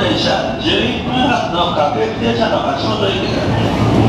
電車11分発の各駅停車の橋本駅です。